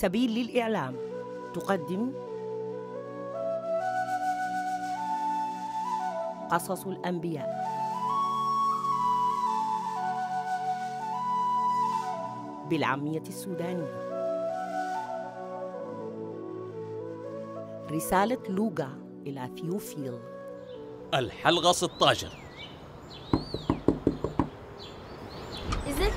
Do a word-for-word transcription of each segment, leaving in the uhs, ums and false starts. سبيل للإعلام تقدم قصص الأنبياء بالعامية السودانية. رسالة لوغا إلى ثيوفيل، الحلقة ستة عشر. ازيك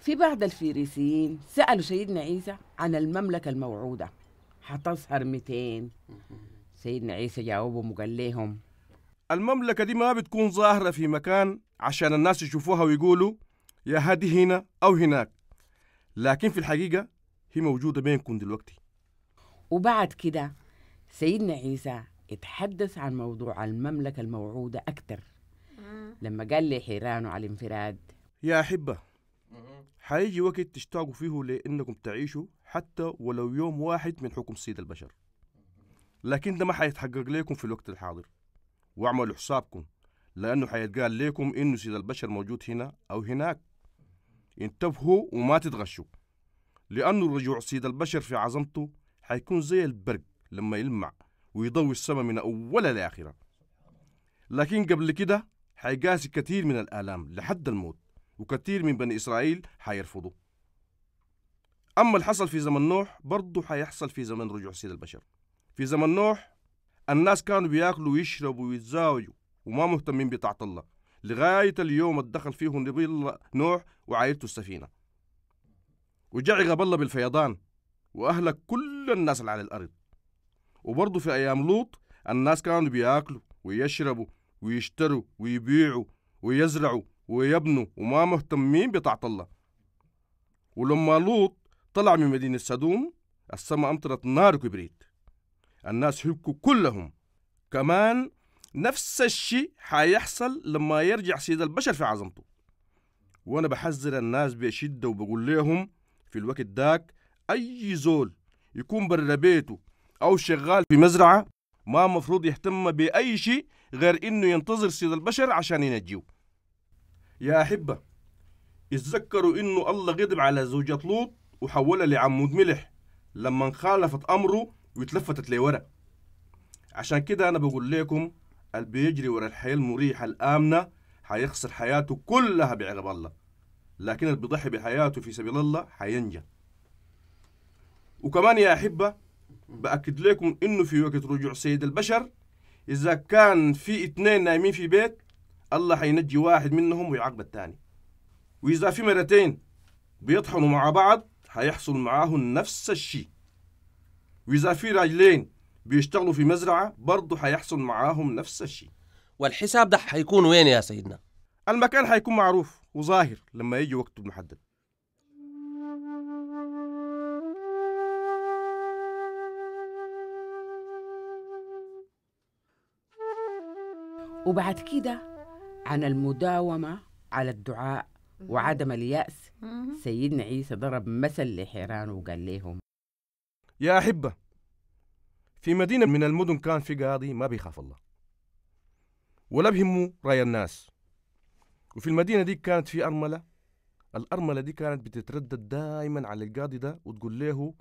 في بعض الفريسيين سألوا سيدنا عيسى عن المملكة الموعودة حتظهر مئتين. سيدنا عيسى جاوبهم وقال لهم المملكة دي ما بتكون ظاهرة في مكان عشان الناس يشوفوها ويقولوا يا هادي هنا أو هناك، لكن في الحقيقة هي موجودة بينكم دلوقتي. وبعد كده سيدنا عيسى اتحدث عن موضوع المملكة الموعودة أكتر لما قال لحيرانه على الانفراد يا أحبة، حيجي وقت تشتاقوا فيه لأنكم تعيشوا حتى ولو يوم واحد من حكم سيد البشر، لكن ده ما حيتحقق لكم في الوقت الحاضر، واعملوا حسابكم لأنه حيتقال لكم إنه سيد البشر موجود هنا أو هناك. انتبهوا وما تتغشوا، لأنه رجوع سيد البشر في عظمته حيكون زي البرق لما يلمع ويضوي السماء من أولها لآخرها، لكن قبل كده حيقاسي كثير من الآلام لحد الموت، وكثير من بني إسرائيل حيرفضوا. أما اللي حصل في زمن نوح برضه حيحصل في زمن رجوع سيد البشر. في زمن نوح الناس كانوا بياكلوا ويشربوا ويتزاوجوا وما مهتمين بطاعة الله، لغاية اليوم اللي دخل فيهم نبي الله نوح وعائلته السفينة، وجع غضب الله بالفيضان وأهلك كل الناس اللي على الأرض. وبرضه في أيام لوط الناس كانوا بياكلوا ويشربوا ويشتروا ويبيعوا ويزرعوا ويبنوا وما مهتمين بطاعة الله. ولما لوط طلع من مدينة سدوم السماء أمطرت نار وكبريت، الناس هبكوا كلهم. كمان نفس الشيء حيحصل لما يرجع سيد البشر في عظمته، وأنا بحذر الناس بشدة وبقول لهم في الوقت داك أي زول يكون برا بيته أو شغال في مزرعة ما مفروض يهتم بأي شيء غير إنه ينتظر سيد البشر عشان ينجيه. يا أحبة، اتذكروا إنه الله غضب على زوجة لوط وحولها لعمود ملح لما انخالفت أمره واتلفتت لورا. عشان كده أنا بقول لكم اللي بيجري ورا الحياة المريحة الآمنة حيخسر حياته كلها بعقاب الله، لكن اللي بيضحي بحياته في سبيل الله حينجى. وكمان يا أحبة بأكد لكم إنه في وقت رجوع سيد البشر إذا كان في اتنين نايمين في بيت الله حينجي واحد منهم ويعاقب الثاني، وإذا في مرتين بيطحنوا مع بعض حيحصل معاهم نفس الشيء، وإذا في راجلين بيشتغلوا في مزرعة برضه حيحصل معاهم نفس الشيء. والحساب ده حيكون وين يا سيدنا؟ المكان حيكون معروف وظاهر لما يجي وقته المحدد. وبعد كده عن المداومة على الدعاء وعدم اليأس سيدنا عيسى ضرب مثل لحيرانه وقال لهم يا أحبة، في مدينة من المدن كان في قاضي ما بيخاف الله ولا بهمه رأي الناس، وفي المدينة دي كانت في أرملة. الأرملة دي كانت بتتردد دائما على القاضي ده وتقول له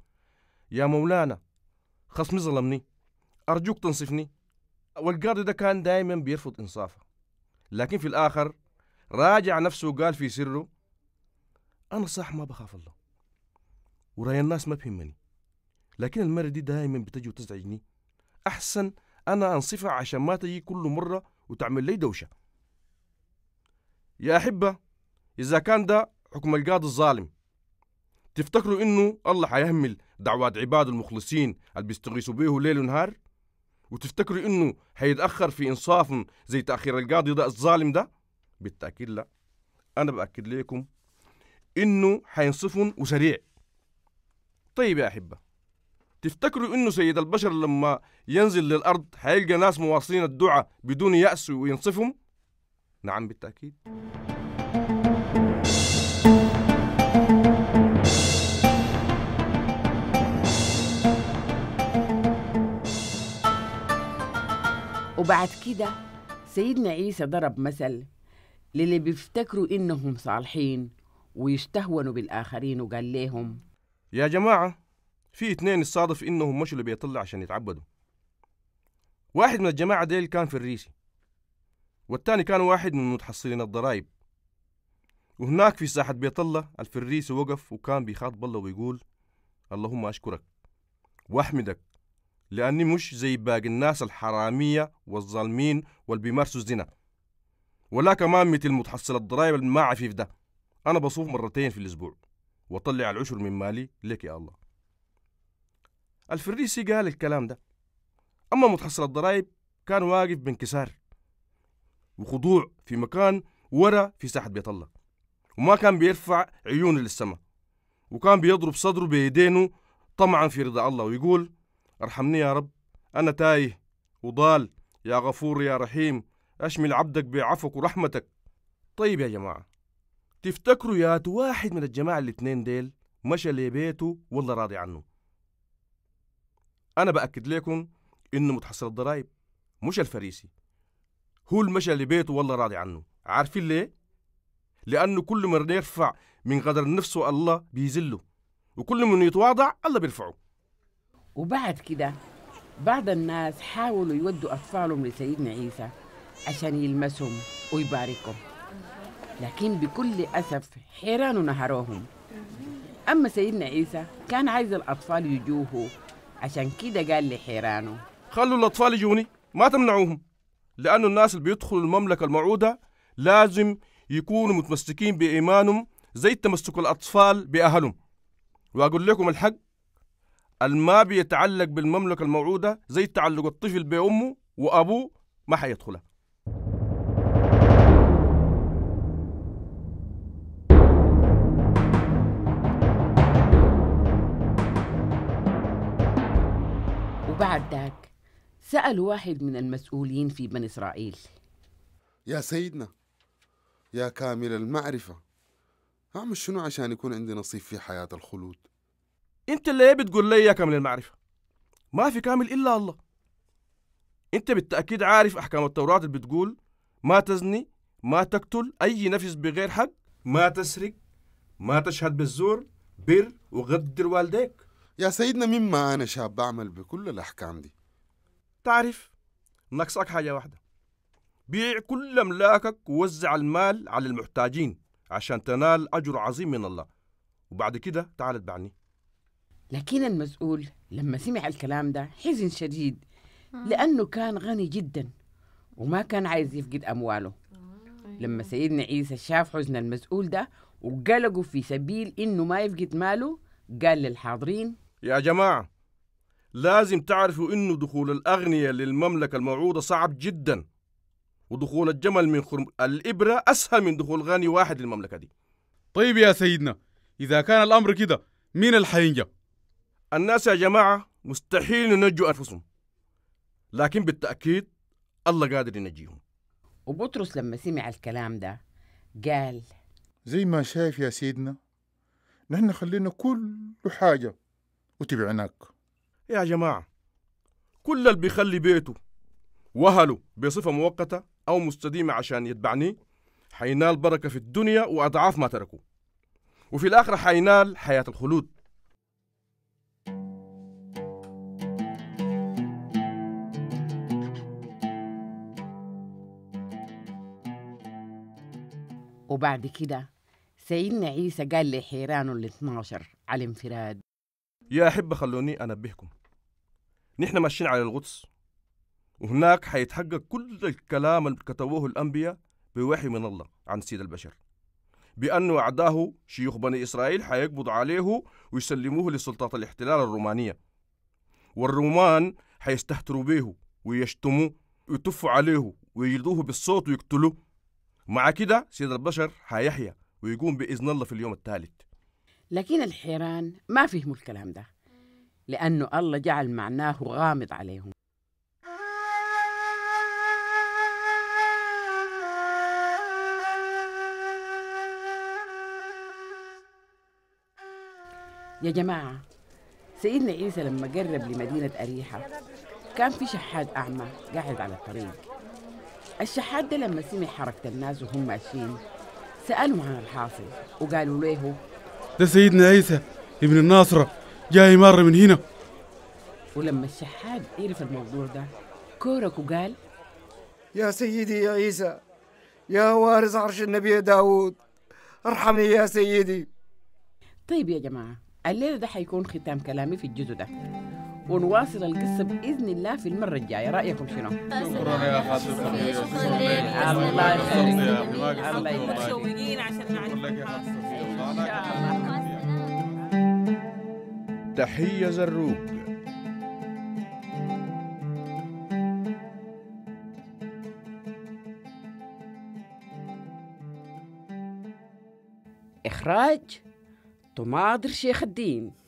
يا مولانا خصمي ظلمني أرجوك تنصفني، والقاضي ده كان دائما بيرفض إنصافه، لكن في الآخر راجع نفسه وقال في سره أنا صح ما بخاف الله ورأي الناس ما بهمني، لكن المرة دي دائما بتجي وتزعجني، أحسن أنا أنصفها عشان ما تجي كل مرة وتعمل لي دوشة. يا أحبة، إذا كان ده حكم القاضي الظالم تفتكروا إنه الله حيهمل دعوات عباده المخلصين اللي بيستغيثوا بيه ليل ونهار؟ وتفتكروا إنه هيتأخر في إنصافهم زي تأخير القاضي ده الظالم ده؟ بالتأكيد لا، أنا بأكد لكم إنه هينصفهم وسريع. طيب يا أحبة، تفتكروا إنه سيد البشر لما ينزل للأرض هيلقى ناس مواصلين الدعاء بدون يأس وينصفهم؟ نعم بالتأكيد. وبعد كده سيدنا عيسى ضرب مثل للي بيفتكروا إنهم صالحين ويشتهونوا بالآخرين وقال لهم يا جماعة، في اتنين الصادف إنهم مشوا لبيت الله عشان يتعبدوا. واحد من الجماعة ديل كان فريسي، والتاني كان واحد من متحصلين الضرائب. وهناك في ساحة بيت الله الفريسي وقف وكان بيخاطب الله ويقول اللهم أشكرك وأحمدك لأني مش زي باقي الناس الحرامية والظالمين والبيمارسوا الزنا، ولا كمان مثل متحصل الضرائب ما عفيف ده. أنا بصوف مرتين في الأسبوع وطلع العشر من مالي لك يا الله. الفريسي قال الكلام ده، أما متحصل الضرائب كان واقف بانكسار وخضوع في مكان ورا في ساحة بيت الله، وما كان بيرفع عيونه للسماء، وكان بيضرب صدره بيدينه طمعا في رضا الله ويقول ارحمني يا رب، أنا تايه وضال، يا غفور يا رحيم أشمل عبدك بعفوك ورحمتك. طيب يا جماعة، تفتكروا يا واحد من الجماعة الاثنين ديل مشى لبيته ولا راضي عنه؟ أنا بأكد لكم إنه متحصل الضرائب مش الفريسي هو المشى لبيته ولا راضي عنه. عارفين ليه؟ لأنه كل من يرفع من قدر نفسه الله بيذله، وكل من يتواضع الله بيرفعه. وبعد كده بعض الناس حاولوا يودوا أطفالهم لسيدنا عيسى عشان يلمسهم ويباركهم، لكن بكل أسف حيرانوا نهروهم. أما سيدنا عيسى كان عايز الأطفال يجوه، عشان كده قال لحيرانه خلوا الأطفال يجوني ما تمنعوهم، لأنه الناس اللي بيدخلوا المملكة الموعودة لازم يكونوا متمسكين بإيمانهم زي تمسك الأطفال بأهلهم. وأقول لكم الحق، الما بيتعلق بالمملكة الموعودة زي تعلق الطفل بأمه وأبوه ما حيدخلها. وبعد ذاك سأل واحد من المسؤولين في بني إسرائيل يا سيدنا يا كامل المعرفة، أعمل شنو عشان يكون عندي نصيب في حياة الخلود؟ أنت اللي بتقول لي يا كامل المعرفة، ما في كامل إلا الله. أنت بالتأكيد عارف أحكام التوراة اللي بتقول ما تزني، ما تقتل أي نفس بغير حق، ما تسرق، ما تشهد بالزور، بر وغدر والديك. يا سيدنا مما أنا شاب بعمل بكل الأحكام دي. تعرف ناقصك حاجة واحدة، بيع كل أملاكك ووزع المال على المحتاجين عشان تنال أجر عظيم من الله، وبعد كده تعال اتبعني. لكن المسؤول لما سمع الكلام ده حزن شديد، لأنه كان غني جدا وما كان عايز يفقد أمواله. لما سيدنا عيسى شاف حزن المسؤول ده وقلقه في سبيل إنه ما يفقد ماله، قال للحاضرين يا جماعة، لازم تعرفوا إنه دخول الأغنياء للمملكة الموعودة صعب جدا، ودخول الجمل من خرم الإبرة أسهل من دخول غني واحد للمملكة دي. طيب يا سيدنا، إذا كان الأمر كده مين الحينجة؟ الناس يا جماعة مستحيل ينجوا أنفسهم، لكن بالتأكيد الله قادر ينجيهم. وبطرس لما سمع الكلام ده قال زي ما شايف يا سيدنا، نحن خلينا كل حاجة وتبعناك. يا جماعة، كل اللي بيخلي بيته وأهله بصفة مؤقتة أو مستديمة عشان يتبعني حينال بركة في الدنيا وأضعاف ما تركوه، وفي الآخرة حينال حياة الخلود. وبعد كده سيدنا عيسى قال لحيرانه الاثناشر على الانفراد يا أحبة، خلوني أنبهكم، نحن ماشيين على القدس، وهناك حيتحقق كل الكلام اللي كتبوه الأنبياء بوحي من الله عن سيد البشر، بأنه أعداه شيوخ بني إسرائيل حيقبض عليه ويسلموه لسلطات الاحتلال الرومانية، والرومان حيستهتروا به ويشتموه ويتفوا عليه ويجلدوه بالصوت ويقتلوه. مع كده سيد البشر حيحيا ويقوم بإذن الله في اليوم الثالث. لكن الحيران ما فهموا الكلام ده، لأنه الله جعل معناه غامض عليهم. يا جماعة، سيدنا عيسى لما قرب لمدينة أريحة كان في شحات أعمى قاعد على الطريق. الشحات ده لما سمع حركة الناس وهم ماشيين سألهم عن الحاصل وقالوا له ده سيدنا عيسى ابن الناصرة جاي مرة من هنا. ولما الشحات عرف الموضوع ده كورك وقال يا سيدي يا عيسى يا وارث عرش النبي داود ارحمني يا سيدي. طيب يا جماعة، الليلة ده حيكون ختام كلامي في الجزء ده، ونواصل القصة بإذن الله في المرة الجاية. رأيكم شنو؟ شكرا يا خاطر، الله يخليك، الله يخليك، عشان نعلم. تحية زروق. إخراج طماطر شيخ الدين.